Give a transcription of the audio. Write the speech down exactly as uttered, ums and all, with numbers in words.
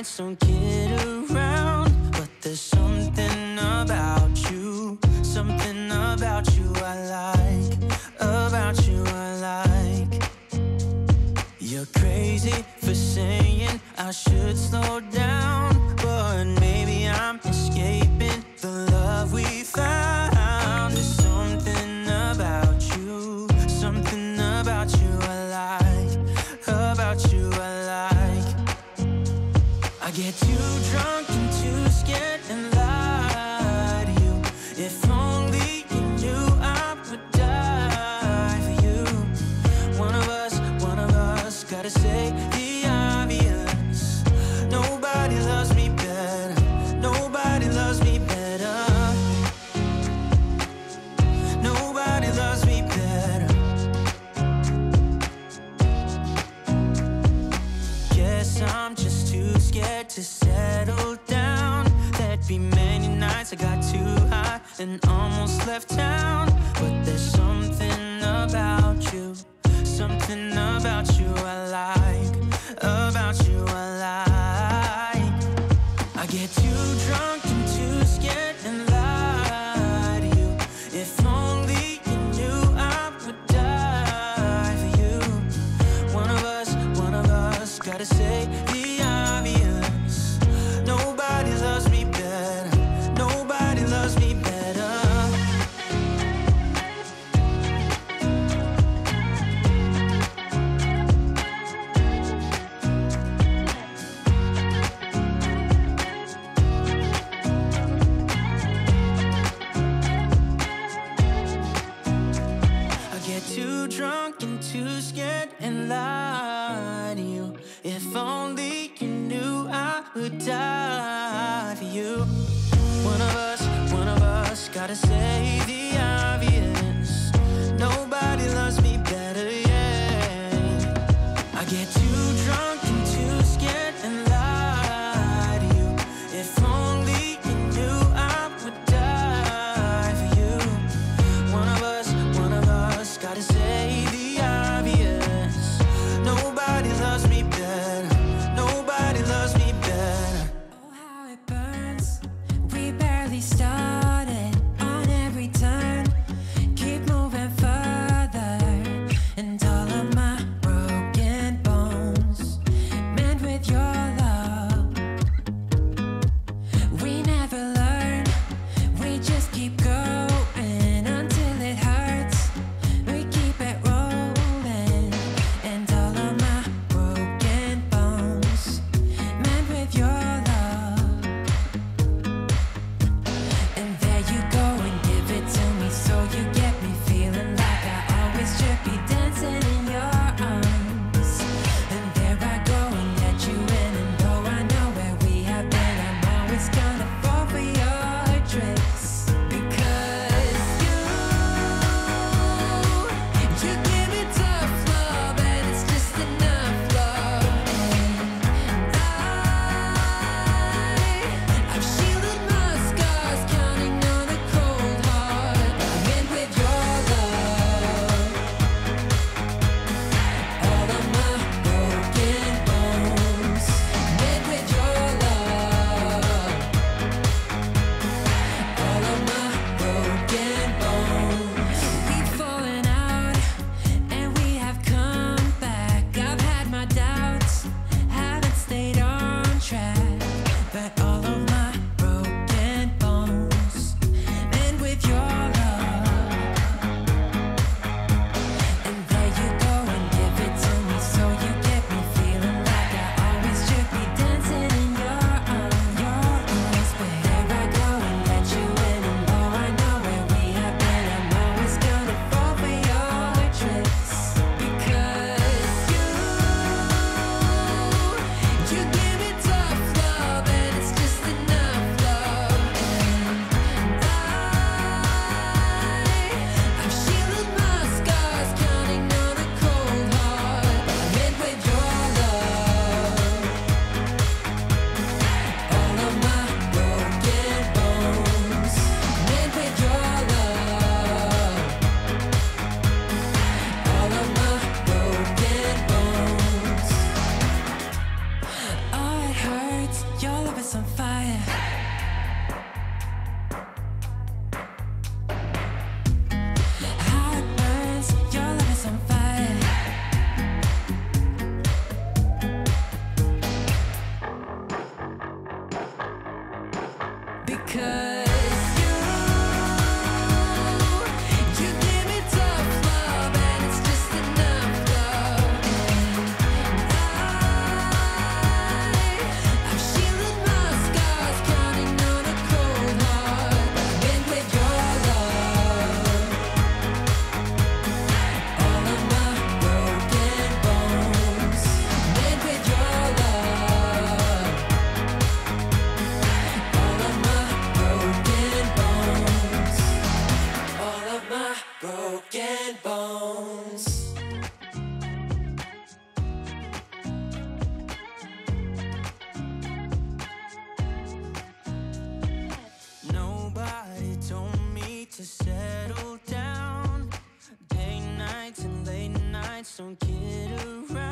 nights don't get around, but there's something about you, something about you I like, about you I like. You're crazy for saying I should slow down, but maybe I'm escaping the love we found. There's something about you, something about you I like, about you I like. I get too drunk and too scared and lie to you. If only you knew I would die for you. One of us, one of us, gotta say the obvious. Nobody loves me better, nobody loves me better. Nobody loves me better. Guess I'm just too scared to settle down. There'd be many nights I got too high and almost left town. But there's something about you, something about you I like, about you I like. I get too drunk and too scared and lie to you. If only you knew I would die for you. One of us, one of us, gotta say the too scared and lie to you. If only you knew I would die for you. One of us, one of us, gotta say the obvious. Nobody loves me better, yeah. I get too drunk and too scared and lie to you. If only you knew I would die for you. One of us, one of us, gotta say the obvious. Nobody loves me better, nobody loves me better. Settle down, day nights and late nights, don't kid around.